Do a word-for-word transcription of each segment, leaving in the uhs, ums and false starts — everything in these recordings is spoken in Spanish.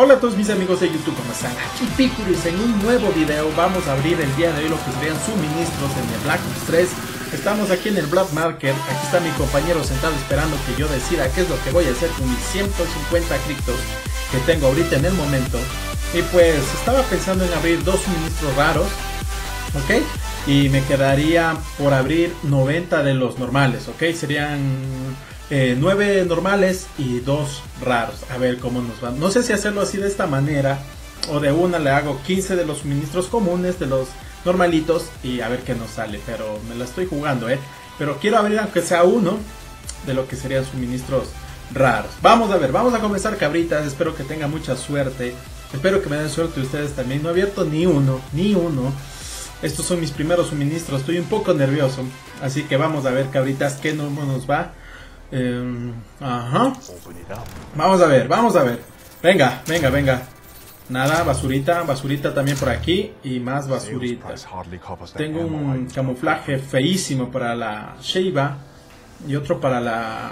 Hola a todos mis amigos de YouTube, ¿cómo están? Aquí PicoRios en un nuevo video. Vamos a abrir el día de hoy lo que serían suministros en el Black Ops tres. Estamos aquí en el Black Market, aquí está mi compañero sentado esperando que yo decida qué es lo que voy a hacer con mis ciento cincuenta criptos que tengo ahorita en el momento. Y pues estaba pensando en abrir dos suministros raros, ¿ok? Y me quedaría por abrir noventa de los normales, ¿ok? Serían eh, nueve normales y dos raros. A ver cómo nos va. No sé si hacerlo así de esta manera o de una le hago quince de los suministros comunes, de los normalitos, y a ver qué nos sale. Pero me la estoy jugando, ¿eh? Pero quiero abrir aunque sea uno de lo que serían suministros raros. Vamos a ver, vamos a comenzar, cabritas. Espero que tengan mucha suerte. Espero que me den suerte ustedes también. No he abierto ni uno, ni uno. Estos son mis primeros suministros, estoy un poco nervioso. Así que vamos a ver, cabritas, qué no nos va. Eh, ajá. Vamos a ver, vamos a ver. Venga, venga, venga. Nada, basurita, basurita también por aquí. Y más basurita. Tengo un camuflaje feísimo para la Sheiva. Y otro para la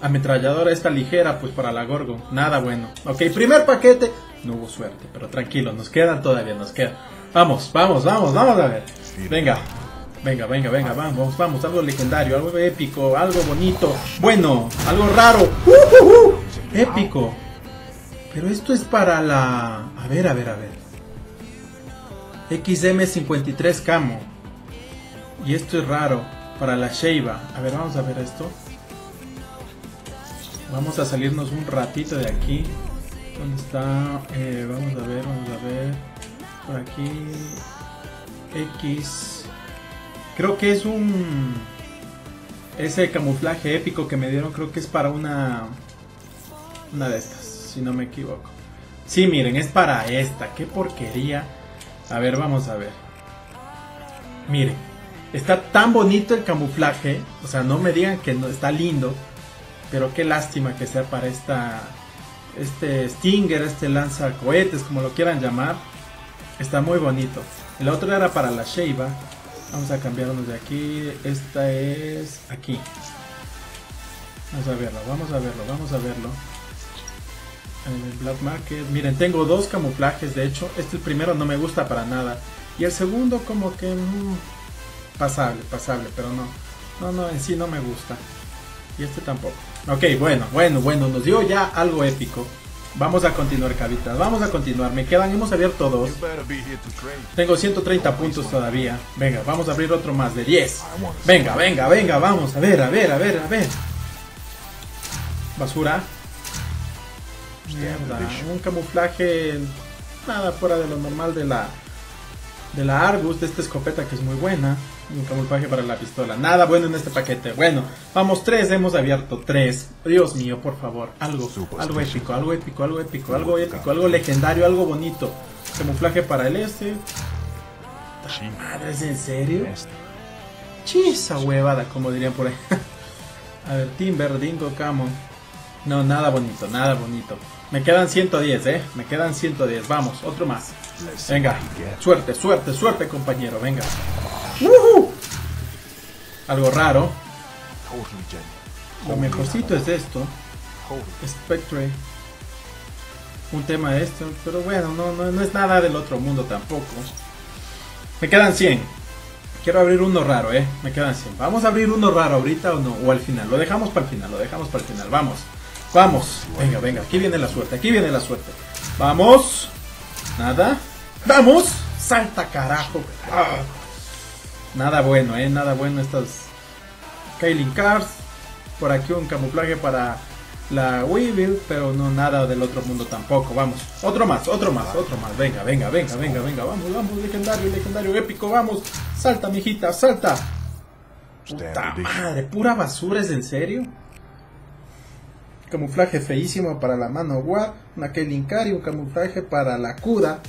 ametralladora esta ligera, pues para la Gorgo. Nada bueno. Ok, primer paquete. No hubo suerte, pero tranquilo, nos quedan todavía, nos quedan. Vamos, vamos, vamos, vamos a ver. Venga, venga, venga, venga, vamos, vamos. Algo legendario, algo épico, algo bonito. Bueno, algo raro. Uh, uh, uh, épico. Pero esto es para la... A ver, a ver, a ver. X M cincuenta y tres camo. Y esto es raro. Para la Sheiva. A ver, vamos a ver esto. Vamos a salirnos un ratito de aquí. ¿Dónde está? Eh, vamos a ver, vamos a ver. Por aquí X. Creo que es un... Ese camuflaje épico que me dieron, creo que es para una... Una de estas, si no me equivoco. Sí, miren, es para esta. ¡Qué porquería! A ver, vamos a ver. Miren, está tan bonito el camuflaje. O sea, no me digan que no, está lindo. Pero qué lástima que sea para esta... Este Stinger, este lanzacohetes, como lo quieran llamar. Está muy bonito. El otro era para la Sheiva. Vamos a cambiarnos de aquí. Esta es aquí. Vamos a verlo, vamos a verlo, vamos a verlo. El Black Market. Miren, tengo dos camuflajes, de hecho. Este, el primero no me gusta para nada. Y el segundo como que... Mmm, pasable, pasable, pero no. No, no, en sí no me gusta. Y este tampoco. Ok, bueno, bueno, bueno. Nos dio ya algo épico. Vamos a continuar, cabitas, vamos a continuar. Me quedan, hemos abierto dos. Tengo ciento treinta puntos todavía. Venga, vamos a abrir otro más de diez. Venga, venga, venga, vamos. A ver, a ver, a ver, a ver. Basura. Mierda. Un camuflaje. Nada fuera de lo normal de la... De la Argus, de esta escopeta que es muy buena. Un camuflaje para la pistola. Nada bueno en este paquete. Bueno, vamos, tres, hemos abierto tres. Dios mío, por favor. Algo, algo épico, algo épico, algo épico, algo épico, algo legendario, algo bonito. Camuflaje para el este. Madre, ¿es en serio? Chisa huevada, como dirían por ahí. A ver, Timber, Dingo, Camo. No, nada bonito, nada bonito. Me quedan ciento diez, eh. Me quedan ciento diez. Vamos, otro más. Venga, suerte, suerte, suerte, compañero. Venga. Uh-huh. Algo raro. Lo mejorcito es esto. Spectre. Un tema de esto. Pero bueno, no, no, no es nada del otro mundo tampoco. Me quedan cien. Quiero abrir uno raro, eh. Me quedan cien. ¿Vamos a abrir uno raro ahorita o no? O al final. Lo dejamos para el final. Lo dejamos para el final. Vamos. Vamos. Venga, venga. Aquí viene la suerte. Aquí viene la suerte. Vamos. Nada. Vamos. Salta, carajo. Ah. Nada bueno, eh, nada bueno estas Kelinkari. Por aquí un camuflaje para la Weeville, pero no nada del otro mundo tampoco. Vamos, otro más, otro más, otro más. Venga, venga, venga, venga, venga. Vamos, vamos, legendario, legendario, épico, vamos. Salta, mijita, salta. Puta madre, pura basura, ¿es en serio? Camuflaje feísimo para la mano guap, una Kelinkari, un camuflaje para la cuda.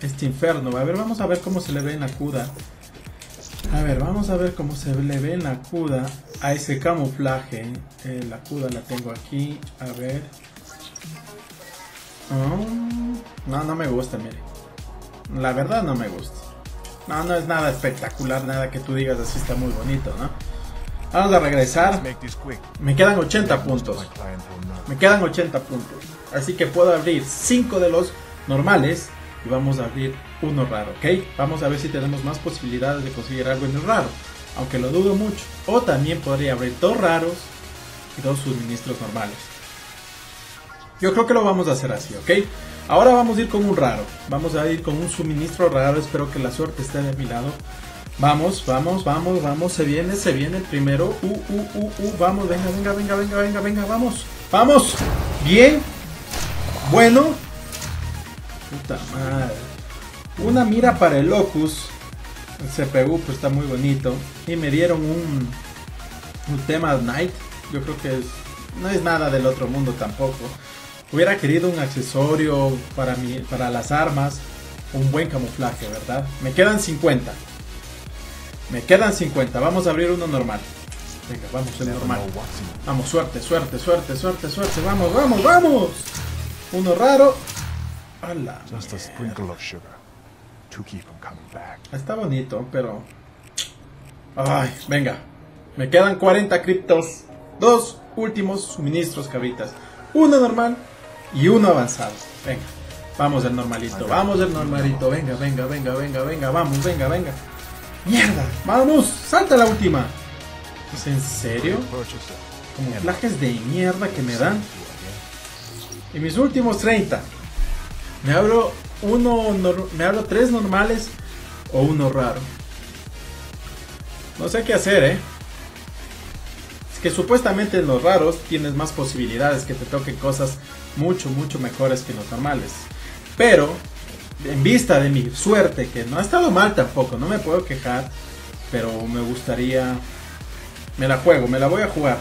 Este inferno, a ver, vamos a ver cómo se le ve en la cuda. A ver, vamos a ver cómo se le ve en la cuda a ese camuflaje. Eh, la cuda la tengo aquí, a ver. Oh, no, no me gusta, mire. La verdad no me gusta. No, no es nada espectacular, nada que tú digas así está muy bonito, ¿no? Vamos a regresar. Me quedan ochenta puntos. Me quedan ochenta puntos. Así que puedo abrir cinco de los normales. Y vamos a abrir uno raro, ¿ok? Vamos a ver si tenemos más posibilidades de conseguir algo en el raro. Aunque lo dudo mucho. O también podría abrir dos raros y dos suministros normales. Yo creo que lo vamos a hacer así, ¿ok? Ahora vamos a ir con un raro. Vamos a ir con un suministro raro. Espero que la suerte esté de mi lado. Vamos, vamos, vamos, vamos. Se viene, se viene el primero. Uh, uh, uh, uh. Vamos, venga, venga, venga, venga, venga, venga. Vamos, vamos. Bien. Bueno. Puta madre. Una mira para el locus. El C P U pues está muy bonito. Y me dieron un, un tema Night. Yo creo que es, no es nada del otro mundo tampoco. Hubiera querido un accesorio para, mi, para las armas. Un buen camuflaje, ¿verdad? Me quedan cincuenta. Me quedan cincuenta. Vamos a abrir uno normal. Venga, vamos, el normal. Vamos, suerte, suerte, suerte, suerte, suerte. Vamos, vamos, vamos. Uno raro. ¡Hala! Está bonito, pero... ¡Ay! Venga. Me quedan cuarenta criptos. Dos últimos suministros, cabritas. Uno normal y uno avanzado. Venga. Vamos el normalito. Vamos el normalito. Venga, venga, venga, venga, venga. Vamos, venga, venga. ¡Mierda! ¡Vamos! ¡Salta la última! ¿Es en serio? Camuflajes de mierda que me dan. Y mis últimos treinta. Me abro uno, me abro tres normales o uno raro. No sé qué hacer, eh. Es que supuestamente en los raros tienes más posibilidades que te toquen cosas mucho, mucho mejores que en los normales. Pero, en vista de mi suerte, que no ha estado mal tampoco, no me puedo quejar. Pero me gustaría... Me la juego, me la voy a jugar.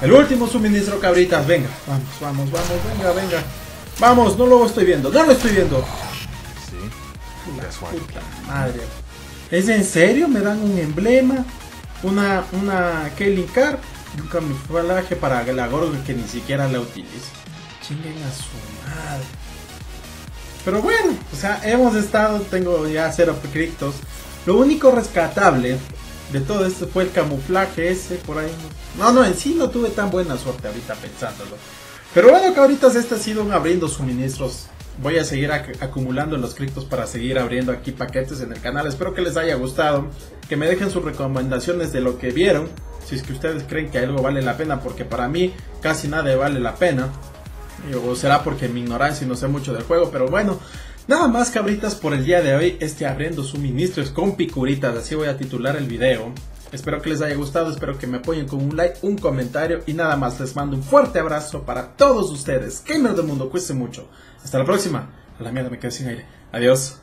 El último suministro, cabritas, venga. Vamos, vamos, vamos, venga, venga. Vamos, no lo estoy viendo, no lo estoy viendo. Sí. Puta madre. ¿Es en serio? Me dan un emblema, una, una Kelinkari y un camuflaje para la Gorgo que ni siquiera la utilizo. Chinguen a su madre. Pero bueno, o sea, hemos estado, tengo ya cero criptos. Lo único rescatable de todo esto fue el camuflaje ese por ahí. No, no, en sí no tuve tan buena suerte ahorita pensándolo. Pero bueno, cabritas, este ha sido un abriendo suministros. Voy a seguir ac acumulando los criptos para seguir abriendo aquí paquetes en el canal. Espero que les haya gustado. Que me dejen sus recomendaciones de lo que vieron. Si es que ustedes creen que algo vale la pena. Porque para mí casi nada vale la pena. O será porque mi ignorancia y no sé mucho del juego. Pero bueno, nada más, cabritas, por el día de hoy. Este abriendo suministros con picuritas. Así voy a titular el video. Espero que les haya gustado, espero que me apoyen con un like, un comentario y nada más. Les mando un fuerte abrazo para todos ustedes. Gamers del mundo, cuídense mucho. Hasta la próxima. A la mierda me quedé sin aire. Adiós.